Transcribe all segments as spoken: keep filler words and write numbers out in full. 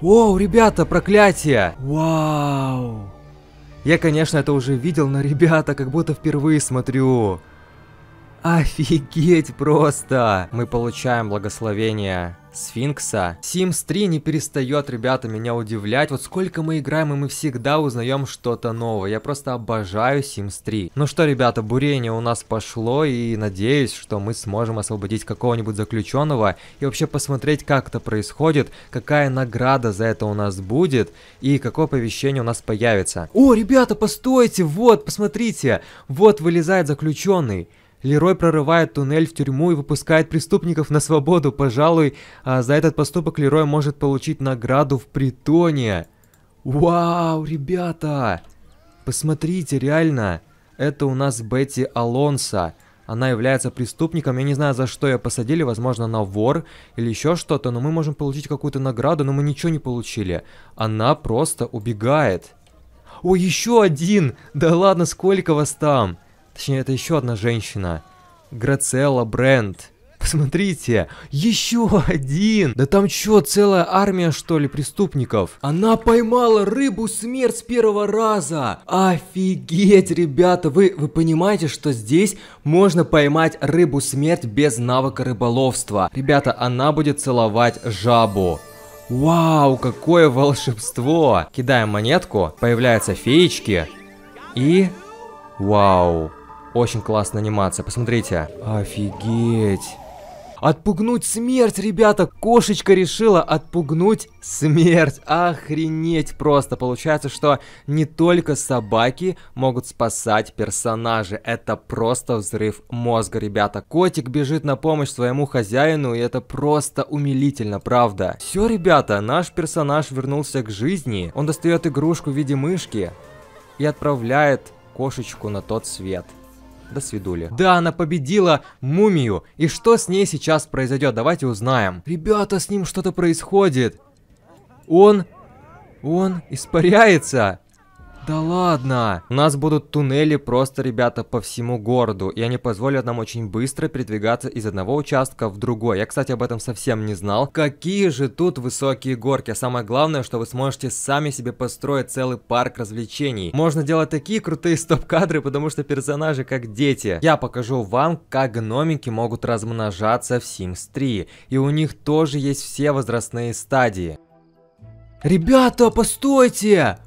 Воу, ребята, проклятие! Вау! Я, конечно, это уже видел, но, ребята, как будто впервые смотрю. Офигеть просто! Мы получаем благословение Сфинкса. Симс три не перестает, ребята, меня удивлять. Вот сколько мы играем, и мы всегда узнаем что-то новое. Я просто обожаю Симс три. Ну что, ребята, бурение у нас пошло, и надеюсь, что мы сможем освободить какого-нибудь заключенного и вообще посмотреть, как это происходит, какая награда за это у нас будет и какое оповещение у нас появится. О, ребята, постойте, вот, посмотрите, вот вылезает заключенный. Лерой прорывает туннель в тюрьму и выпускает преступников на свободу. Пожалуй, за этот поступок Лерой может получить награду в притоне. Вау, ребята! Посмотрите, реально. Это у нас Бетти Алонса. Она является преступником. Я не знаю, за что ее посадили. Возможно, на вор или еще что-то. Но мы можем получить какую-то награду, но мы ничего не получили. Она просто убегает. О, еще один! Да ладно, сколько вас там? Точнее, это еще одна женщина. Грацелла Брент. Посмотрите, еще один. Да там что, целая армия, что ли, преступников? Она поймала рыбу смерть с первого раза. Офигеть, ребята, вы, вы понимаете, что здесь можно поймать рыбу смерть без навыка рыболовства? Ребята, она будет целовать жабу. Вау, какое волшебство. Кидаем монетку, появляются феечки. И... вау, очень классная анимация, посмотрите. Офигеть. Отпугнуть смерть, ребята. Кошечка решила отпугнуть смерть. Охренеть просто. Получается, что не только собаки могут спасать персонажи. Это просто взрыв мозга, ребята. Котик бежит на помощь своему хозяину, и это просто умилительно, правда. Все, ребята, наш персонаж вернулся к жизни. Он достает игрушку в виде мышки и отправляет... кошечку на тот свет. До свидули. Да, она победила мумию. И что с ней сейчас произойдет? Давайте узнаем. Ребята, с ним что-то происходит. Он... Он испаряется. Да ладно. У нас будут туннели просто, ребята, по всему городу. И они позволят нам очень быстро передвигаться из одного участка в другой. Я, кстати, об этом совсем не знал. Какие же тут высокие горки. Самое главное, что вы сможете сами себе построить целый парк развлечений. Можно делать такие крутые стоп-кадры, потому что персонажи как дети. Я покажу вам, как гномики могут размножаться в Симс три. И у них тоже есть все возрастные стадии. Ребята, постойте!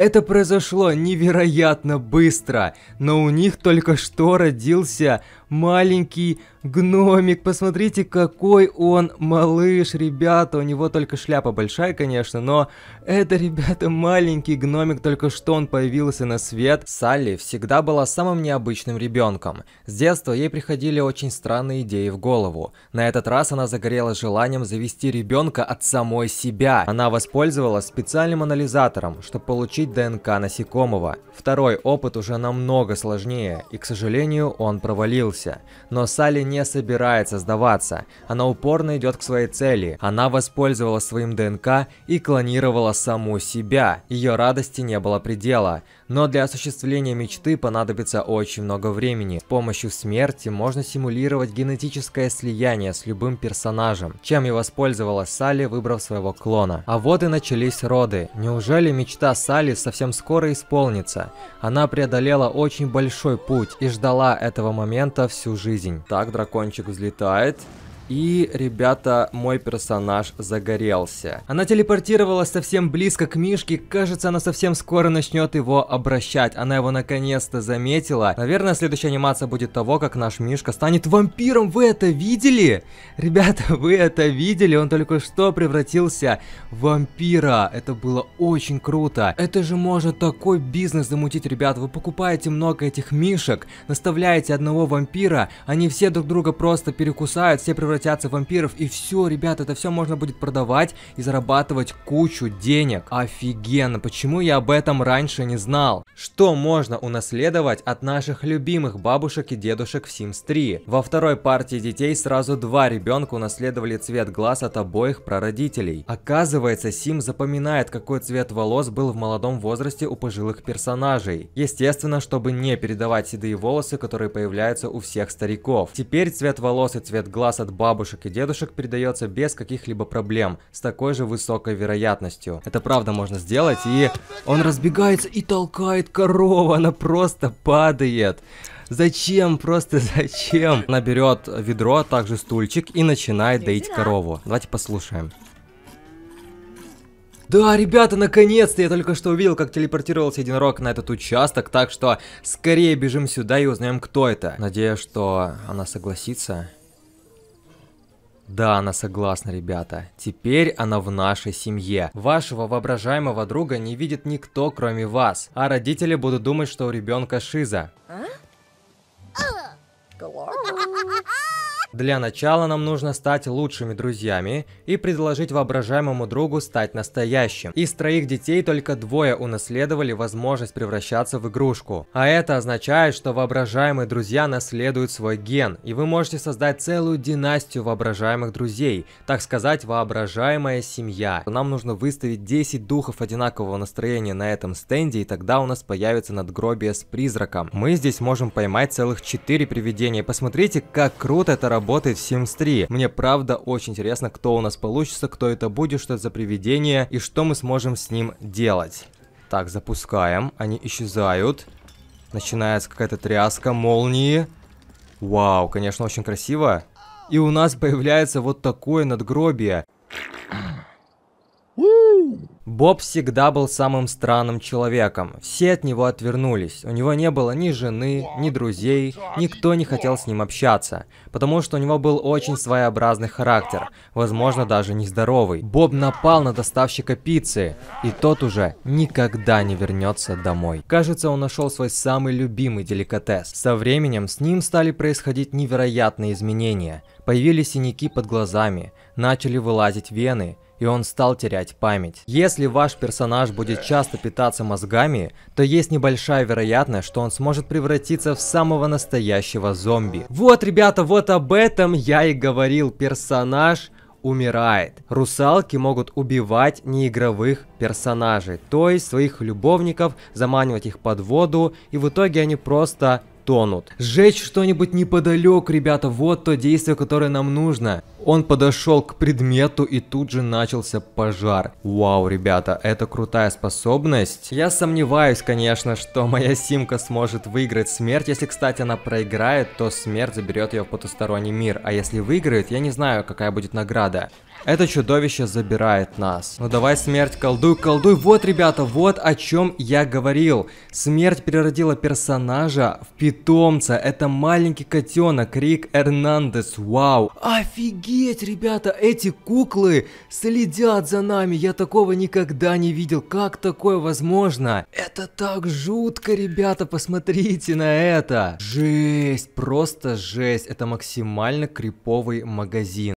Это произошло невероятно быстро, но у них только что родился маленький гномик. Посмотрите, какой он малыш, ребята. У него только шляпа большая, конечно, но это, ребята, маленький гномик. Только что он появился на свет. Салли всегда была самым необычным ребенком. С детства ей приходили очень странные идеи в голову. На этот раз она загорелась желанием завести ребенка от самой себя. Она воспользовалась специальным анализатором, чтобы получить ДНК насекомого. Второй опыт уже намного сложнее, и, к сожалению, он провалился. Но Салли не собирается сдаваться. Она упорно идет к своей цели. Она воспользовалась своим ДНК и клонировала саму себя. Ее радости не было предела. Но для осуществления мечты понадобится очень много времени. С помощью смерти можно симулировать генетическое слияние с любым персонажем, чем и воспользовалась Салли, выбрав своего клона. А вот и начались роды. Неужели мечта Салли совсем скоро исполнится? Она преодолела очень большой путь и ждала этого момента всю жизнь. Так, дракончик взлетает. И, ребята, мой персонаж загорелся. Она телепортировалась совсем близко к Мишке. Кажется, она совсем скоро начнет его обращать. Она его наконец-то заметила. Наверное, следующая анимация будет того, как наш Мишка станет вампиром. Вы это видели? Ребята, вы это видели? Он только что превратился в вампира. Это было очень круто. Это же может такой бизнес замутить, ребята. Вы покупаете много этих Мишек, наставляете одного вампира. Они все друг друга просто перекусают, все превращаются превратятся в вампиров. И все, ребята, это все можно будет продавать и зарабатывать кучу денег. Офигенно, почему я об этом раньше не знал? Что можно унаследовать от наших любимых бабушек и дедушек в Симс три? Во второй партии детей сразу два ребенка унаследовали цвет глаз от обоих прародителей. Оказывается, Сим запоминает, какой цвет волос был в молодом возрасте у пожилых персонажей. Естественно, чтобы не передавать седые волосы, которые появляются у всех стариков. Теперь цвет волос и цвет глаз от бабушек и дедушек передается без каких-либо проблем, с такой же высокой вероятностью. Это правда можно сделать, и он разбегается и толкает корову, она просто падает. Зачем? Просто зачем? Она берет ведро, а также стульчик и начинает доить корову. Давайте послушаем. Да, ребята, наконец-то я только что увидел, как телепортировался единорог на этот участок, так что скорее бежим сюда и узнаем, кто это. Надеюсь, что она согласится. Да, она согласна, ребята. Теперь она в нашей семье. Вашего воображаемого друга не видит никто, кроме вас. А родители будут думать, что у ребенка шиза. Для начала нам нужно стать лучшими друзьями и предложить воображаемому другу стать настоящим. Из троих детей только двое унаследовали возможность превращаться в игрушку. А это означает, что воображаемые друзья наследуют свой ген, и вы можете создать целую династию воображаемых друзей, так сказать, воображаемая семья. Нам нужно выставить десять духов одинакового настроения на этом стенде, и тогда у нас появится надгробие с призраком. Мы здесь можем поймать целых четыре привидения. Посмотрите, как круто это работает. Работает в Симс три. Мне правда очень интересно, кто у нас получится, кто это будет, что это за привидение и что мы сможем с ним делать. Так, запускаем. Они исчезают. Начинается какая-то тряска, молнии. Вау, конечно, очень красиво. И у нас появляется вот такое надгробие. Боб всегда был самым странным человеком. Все от него отвернулись. У него не было ни жены, ни друзей. Никто не хотел с ним общаться. Потому что у него был очень своеобразный характер. Возможно, даже нездоровый. Боб напал на доставщика пиццы. И тот уже никогда не вернется домой. Кажется, он нашел свой самый любимый деликатес. Со временем с ним стали происходить невероятные изменения. Появились синяки под глазами. Начали вылазить вены. И он стал терять память. Если ваш персонаж будет часто питаться мозгами, то есть небольшая вероятность, что он сможет превратиться в самого настоящего зомби. Вот, ребята, вот об этом я и говорил. Персонаж умирает. Русалки могут убивать неигровых персонажей, то есть своих любовников, заманивать их под воду, и в итоге они просто тонут. Сжечь что-нибудь неподалеку, ребята, вот то действие, которое нам нужно. Он подошел к предмету, и тут же начался пожар. Вау, ребята, это крутая способность. Я сомневаюсь, конечно, что моя симка сможет выиграть смерть. Если, кстати, она проиграет, то смерть заберет ее в потусторонний мир. А если выиграет, я не знаю, какая будет награда. Это чудовище забирает нас. Ну давай, смерть, колдуй, колдуй. Вот, ребята, вот о чем я говорил. Смерть переродила персонажа в питомца. Это маленький котенок Рик Эрнандес. Вау. Офигеть, ребята, эти куклы следят за нами. Я такого никогда не видел. Как такое возможно? Это так жутко, ребята, посмотрите на это. Жесть, просто жесть. Это максимально криповый магазин.